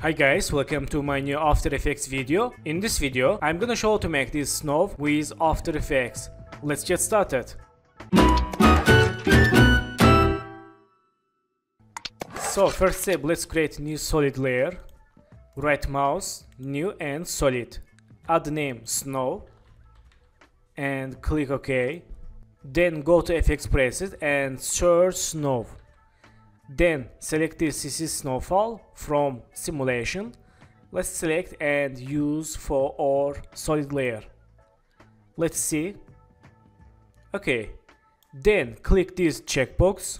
Hi guys, welcome to my new After Effects video. In this video, I'm gonna show how to make this snow with After Effects. Let's get started. So first step, let's create new solid layer. Right mouse, new and solid. Add name snow and click OK. Then go to FX preset and search snow. Then select the cc snowfall from simulation. Let's select and use for our solid layer. Let's see. Okay, then click this checkbox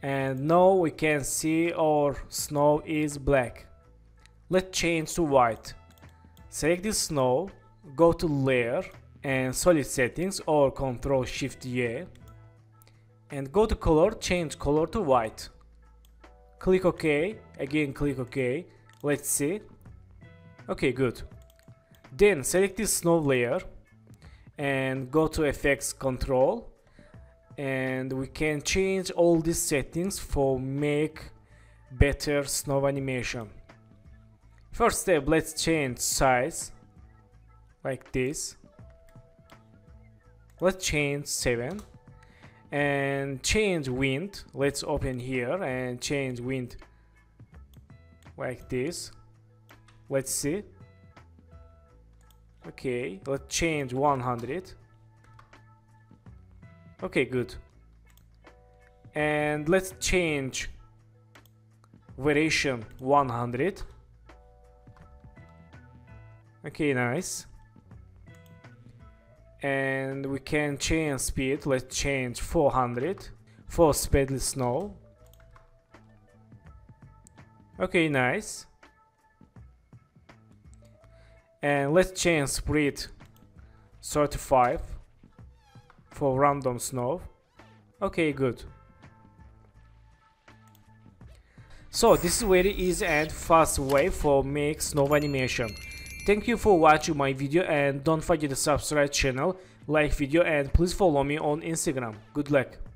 and now we can see our snow is black. Let's change to white. Select this snow, go to layer and solid settings or Ctrl+Shift+A. And go to color, change color to white. Click OK, again click OK. Let's see. Okay, good. Then select this snow layer and go to effects control, and we can change all these settings for make better snow animation. First step, let's change size like this. Let's change 7. And change wind, let's open here and change wind like this. Let's see. Okay, let's change 100. Okay, good. And let's change variation 100. Okay, nice. And we can change speed, let's change 400 for speedly snow. Okay, nice. And let's change speed 35 for random snow. Okay, good. So this is very easy and fast way for make snow animation. Thank you for watching my video and don't forget to subscribe channel, like video and please follow me on Instagram. Good luck!